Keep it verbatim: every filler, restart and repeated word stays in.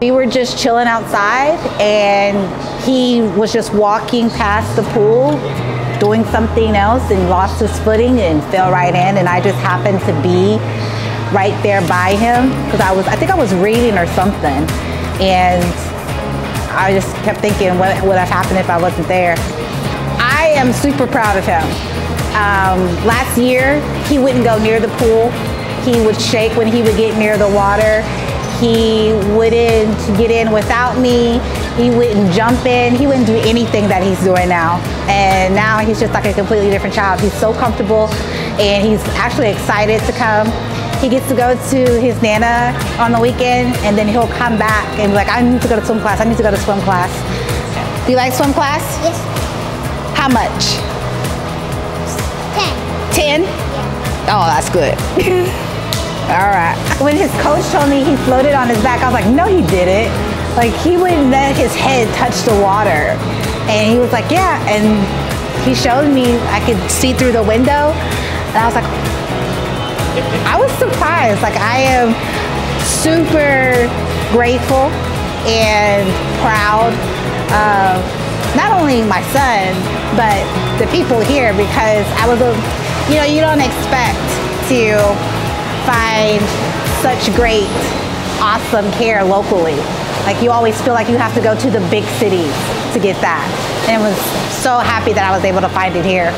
We were just chilling outside and he was just walking past the pool doing something else and lost his footing and fell right in, and I just happened to be right there by him because I was, I think I was reading or something, and I just kept thinking what would have happened if I wasn't there. I am super proud of him. Um, last year, he wouldn't go near the pool. He would shake when he would get near the water. He wouldn't get in without me. He wouldn't jump in. He wouldn't do anything that he's doing now. And now he's just like a completely different child. He's so comfortable and he's actually excited to come. He gets to go to his Nana on the weekend and then he'll come back and be like, I need to go to swim class. I need to go to swim class. Do you like swim class? Yes. How much? Ten. Ten? Yeah. Oh, that's good. All right. When his coach told me he floated on his back, I was like, no, he didn't. Like, he wouldn't let his head touch the water. And he was like, yeah. And he showed me I could see through the window. And I was like, I was surprised. Like, I am super grateful and proud of not only my son, but the people here, because I was a, you know, you don't expect to find such great, awesome care locally. Like, you always feel like you have to go to the big cities to get that. And I was so happy that I was able to find it here.